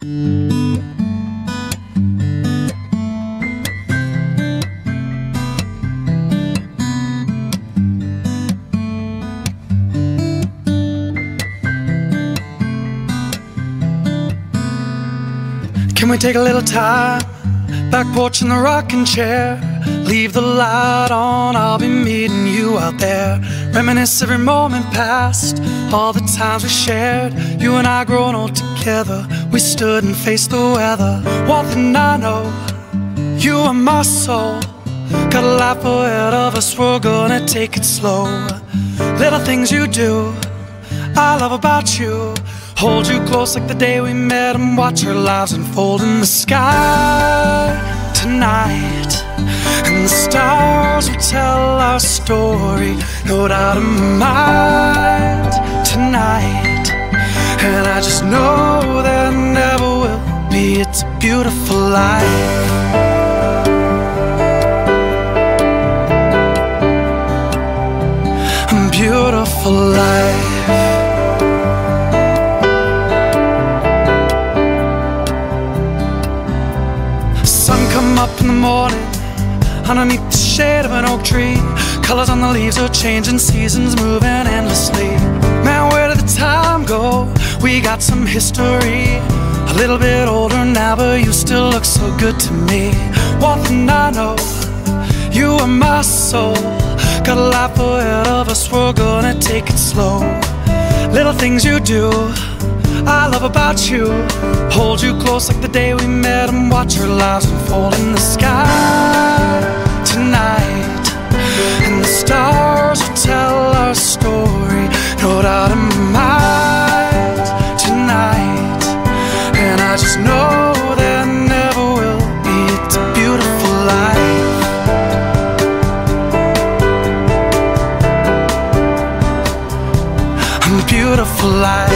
Can we take a little time? Back porch in the rocking chair, leave the light on, I'll be meeting you out there. Reminisce every moment past, all the times we shared. You and I grown old together, we stood and faced the weather. One thing I know, you are my soul. Got a life ahead of us, we're gonna take it slow. Little things you do, I love about you. Hold you close like the day we met and watch our lives unfold in the sky tonight. And the stars will tell our story, no doubt in my mind tonight. And I just know there never will be, it's a beautiful life. A beautiful life. Up in the morning, underneath the shade of an oak tree, colors on the leaves are changing, seasons moving endlessly. Man, where did the time go? We got some history. A little bit older now, but you still look so good to me. One thing I know, you are my soul. Got a life ahead of us, we're gonna take it slow. Little things you do, I love about you. Hold you close like the day we met and watch our lives unfold in the sky tonight. And the stars will tell our story, no doubt in my mind tonight. And I just know there never will be, it's a beautiful life. A beautiful life.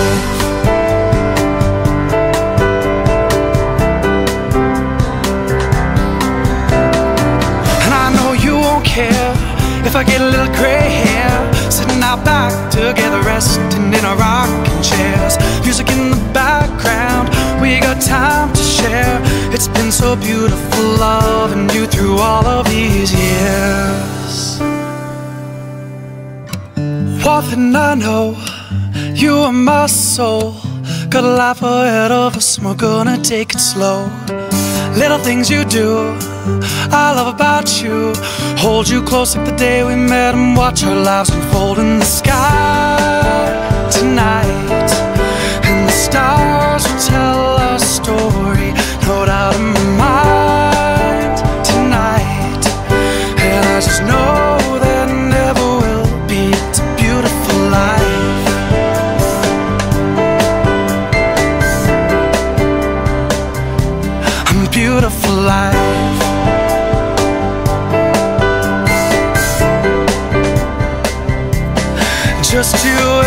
If I get a little gray hair, sitting out back together, resting in our rocking chairs. Music in the background, we got time to share. It's been so beautiful loving you through all of these years. One thing I know, you are my soul. Got a life ahead of us, we're gonna take it slow. Little things you do, I love about you. Hold you close like the day we met and watch our lives unfold in the sky tonight. And the stars will tell our story, no doubt in my mind tonight. And I just know there never will be, it's a beautiful life. A beautiful life. Just you.